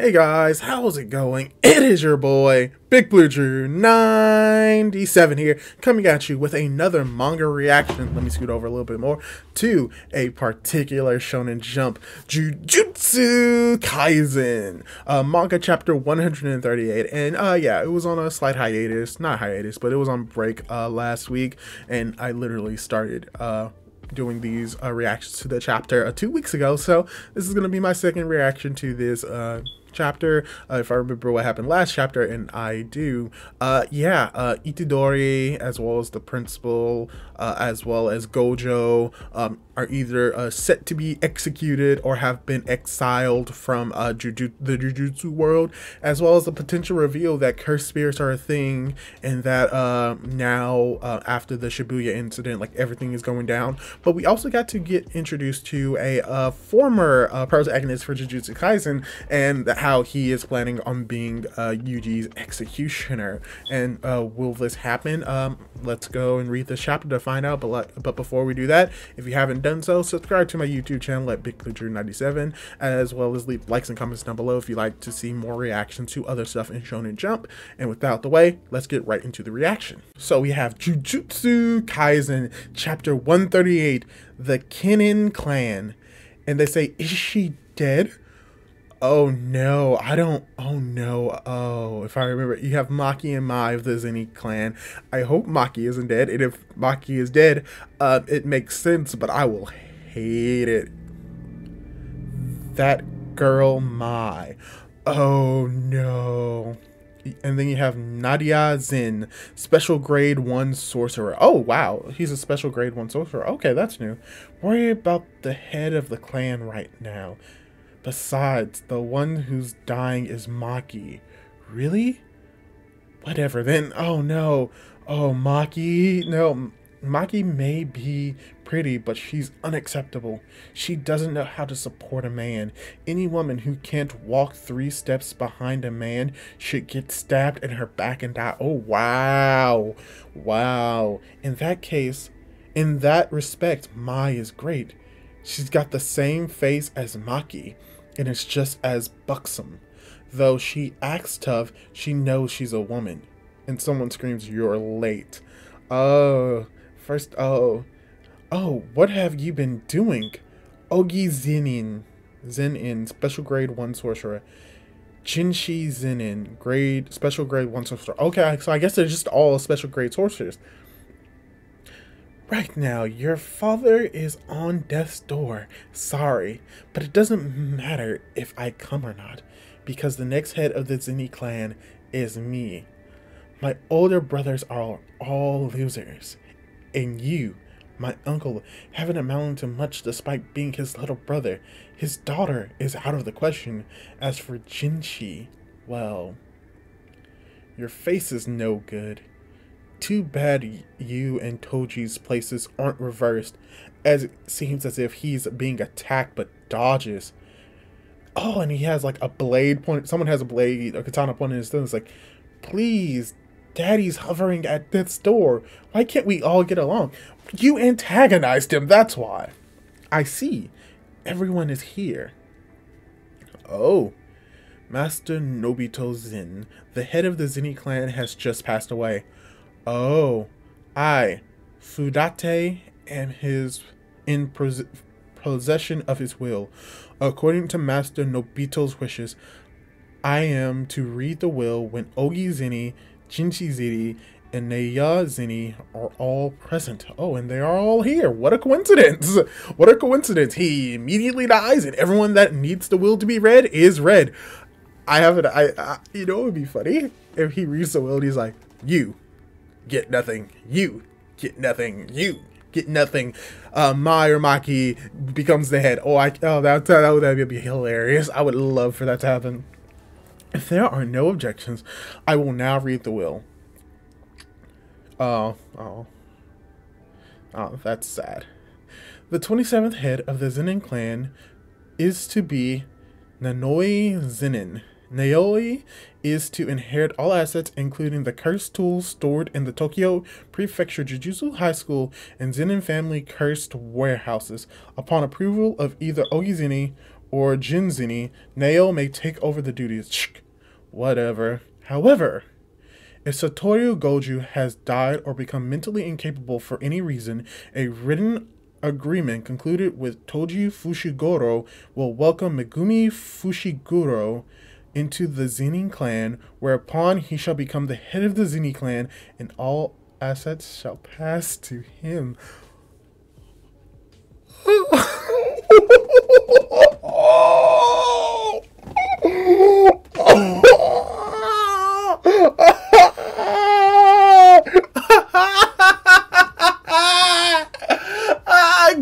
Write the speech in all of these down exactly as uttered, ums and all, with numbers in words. Hey guys, how's it going? It is your boy, Big Blue Drew ninety-seven here, coming at you with another manga reaction. Let me scoot over a little bit more to a particular Shonen Jump, Jujutsu Kaisen, uh, manga chapter one hundred thirty-eight. And uh, yeah, it was on a slight hiatus, not hiatus, but it was on break uh, last week, and I literally started uh, doing these uh, reactions to the chapter uh, two weeks ago. So this is going to be my second reaction to this uh, chapter, uh, if I remember what happened last chapter, and I do. Uh, yeah, uh, Itadori, as well as the principal, uh, as well as Gojo, um, are either uh, set to be executed or have been exiled from uh, Juju the Jujutsu world, as well as the potential reveal that cursed spirits are a thing, and that uh, now, uh, after the Shibuya incident, like, everything is going down. But we also got to get introduced to a uh, former uh, protagonist for Jujutsu Kaisen, and that how he is planning on being uh, Yuji's executioner. And uh, will this happen? Um, let's go and read this chapter to find out. But like, but before we do that, if you haven't done so, subscribe to my YouTube channel at Big Blue Drew ninety-seven, as well as leave likes and comments down below if you'd like to see more reactions to other stuff in Shonen Jump. And without the way, let's get right into the reaction. So we have Jujutsu Kaisen chapter one thirty-eight, the Zenin Clan. And they say, is she dead? Oh no, I don't, oh no, oh, if I remember, you have Maki and Mai of the Zenin Clan. I hope Maki isn't dead, and if Maki is dead, uh, it makes sense, but I will hate it. That girl Mai, oh no. And then you have Naoya Zenin, special grade one sorcerer. Oh wow, he's a special grade one sorcerer, okay, that's new. Worry about the head of the clan right now. Besides, the one who's dying is Maki. Really? Whatever then. Oh no. Oh, Maki. No, Maki may be pretty, but she's unacceptable. She doesn't know how to support a man. Any woman who can't walk three steps behind a man should get stabbed in her back and die. Oh, wow. Wow. In that case, in that respect, Mai is great. She's got the same face as Maki, and it's just as buxom. Though she acts tough, she knows she's a woman. And someone screams, "You're late." Oh, first, oh. Oh, what have you been doing? Ogi Zenin, Zenin, special grade one sorcerer. Jinshi Zenin, grade, special grade one sorcerer. Okay, so I guess they're just all special grade sorcerers. Right now, your father is on death's door. Sorry, but it doesn't matter if I come or not, because the next head of the Zenin clan is me. My older brothers are all losers, and you, my uncle, haven't amounted to much despite being his little brother. His daughter is out of the question. As for Jinshi, well, your face is no good. Too bad you and Toji's places aren't reversed, as it seems as if he's being attacked but dodges. Oh, and he has like a blade point. Someone has a blade, a katana point in his thing. It's like, please, daddy's hovering at death's door. Why can't we all get along? You antagonized him, that's why. I see. Everyone is here. Oh. Master Naobito Zenin, the head of the Zenin clan, has just passed away. Oh, I, Fudate, am his in possession of his will. According to Master Nobito's wishes, I am to read the will when Ogi Zenin, Jinshi Zenin, and Naoya Zenin are all present. Oh, and they are all here. What a coincidence. What a coincidence. He immediately dies, and everyone that needs the will to be read is read. I haven't, I, I you know, it would be funny if he reads the will and he's like, you get nothing, you get nothing, you get nothing. Uh, Mai or Maki becomes the head. Oh, I, oh that, that would that would be hilarious. I would love for that to happen. If there are no objections, I will now read the will. Oh, oh, oh, that's sad. The twenty-seventh head of the Zenin clan is to be Naoya Zenin. Naoya is to inherit all assets, including the cursed tools stored in the Tokyo Prefecture Jujutsu High School and Zenin family cursed warehouses, upon approval of either Ogi Zenin or Jinzini, Naoya may take over the duties. Shk, whatever. However, if Satoru Gojo has died or become mentally incapable for any reason, a written agreement concluded with Toji Fushiguro will welcome Megumi Fushiguro into the Zenin Clan, whereupon he shall become the head of the Zenin Clan, and all assets shall pass to him.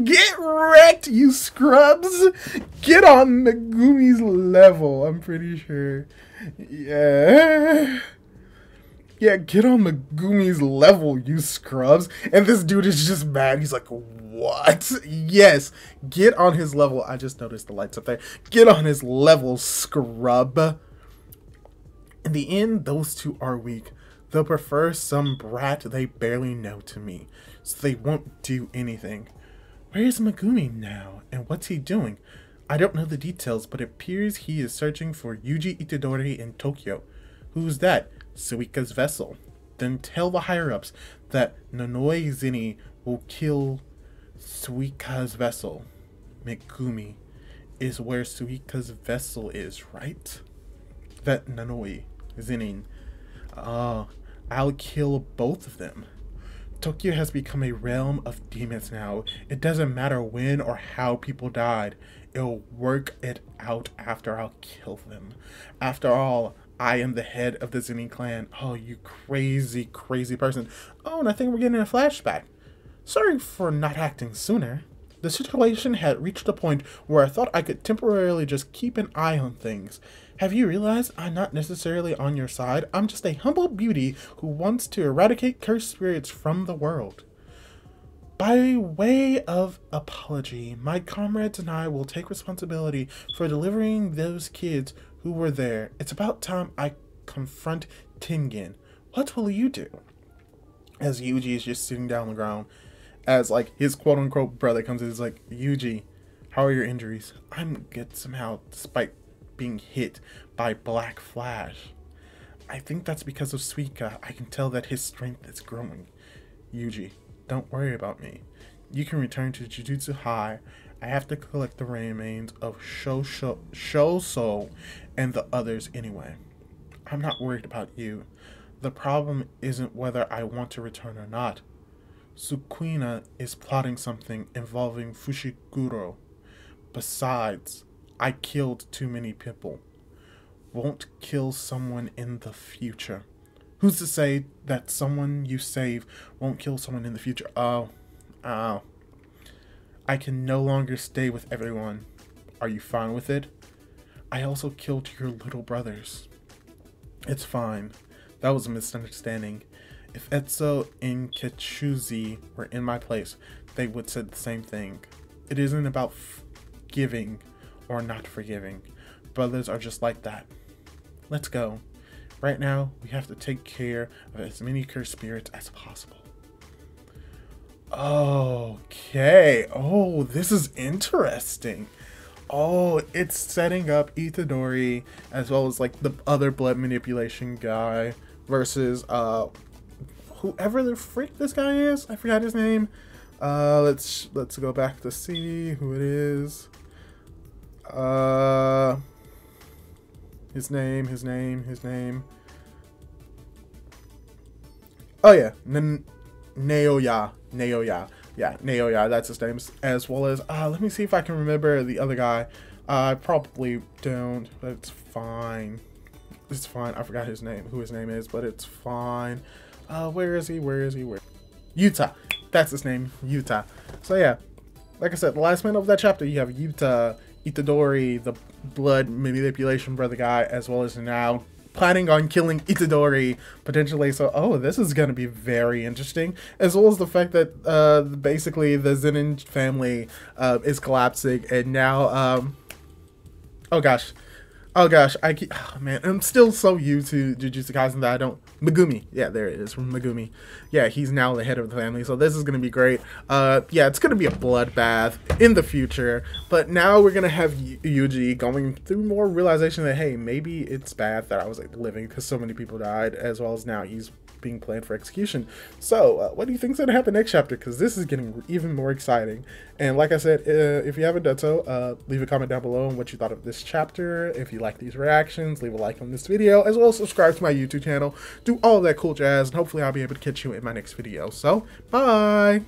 Get wrecked, you scrubs! Get on Megumi's level, I'm pretty sure. Yeah. Yeah, get on Megumi's level, you scrubs. And this dude is just mad. He's like, what? Yes, get on his level. I just noticed the lights up there. Get on his level, scrub. In the end, those two are weak. They'll prefer some brat they barely know to me. So they won't do anything. Where is Megumi now, and what's he doing? I don't know the details, but it appears he is searching for Yuji Itadori in Tokyo. Who's that? Suika's vessel. Then tell the higher-ups that Naoya Zenin will kill Suika's vessel. Megumi is where Suika's vessel is, right? That Naoya Zenin. Ah, uh, I'll kill both of them. Tokyo has become a realm of demons now. It doesn't matter when or how people died. It'll work it out after I'll kill them. After all, I am the head of the Zenin Clan. Oh, you crazy, crazy person. Oh, and I think we're getting a flashback. Sorry for not acting sooner. The situation had reached a point where I thought I could temporarily just keep an eye on things. Have you realized I'm not necessarily on your side? I'm just a humble beauty who wants to eradicate cursed spirits from the world. By way of apology, my comrades and I will take responsibility for delivering those kids who were there. It's about time I confront Tengen. What will you do? As Yuji is just sitting down on the ground, as like his quote-unquote brother comes in, is like, Yuji, how are your injuries? I'm good somehow, despite being hit by Black Flash. I think that's because of Suika. I can tell that his strength is growing. Yuji, don't worry about me. You can return to Jujutsu High. I have to collect the remains of Shoso, Shoso and the others anyway. I'm not worried about you. The problem isn't whether I want to return or not. Sukuna is plotting something involving Fushiguro. Besides, I killed too many people. Won't kill someone in the future. Who's to say that someone you save won't kill someone in the future? Oh, oh. I can no longer stay with everyone. Are you fine with it? I also killed your little brothers. It's fine. That was a misunderstanding. If Etsu and Kichuji were in my place, they would have said the same thing. It isn't about giving or not forgiving. Brothers are just like that. Let's go. Right now, we have to take care of as many cursed spirits as possible. Okay. Oh, this is interesting. Oh, it's setting up Itadori as well as like the other blood manipulation guy versus uh, whoever the freak this guy is. I forgot his name. Uh, let's let's go back to see who it is. Uh, his name, his name, his name. Oh yeah, N Naoya, Naoya, yeah, Naoya. That's his name. As well as, uh, let me see if I can remember the other guy. I uh, probably don't, but it's fine. It's fine. I forgot his name, who his name is, but it's fine. Uh, where is he? Where is he? Where? Yuta. That's his name, Yuta. So yeah, like I said, the last minute of that chapter, you have Yuta, Itadori, the blood manipulation brother guy, as well as now planning on killing Itadori potentially. So, oh, this is going to be very interesting, as well as the fact that uh, basically the Zenin family uh, is collapsing, and now, um, oh gosh, Oh gosh, I keep, oh man, I'm still so used to Jujutsu Kaisen that I don't, Megumi, yeah, there it is, from Megumi. Yeah, he's now the head of the family, so this is gonna be great. Uh, yeah, it's gonna be a bloodbath in the future, but now we're gonna have Yuji going through more realization that, hey, maybe it's bad that I was like living because so many people died, as well as now he's being planned for execution. So uh, what do you think's gonna happen next chapter, because this is getting even more exciting. And like I said, uh, if you haven't done so, uh, leave a comment down below on what you thought of this chapter. If you like these reactions, leave a like on this video, as well as subscribe to my YouTube channel, do all that cool jazz, and hopefully I'll be able to catch you in my next video. So bye.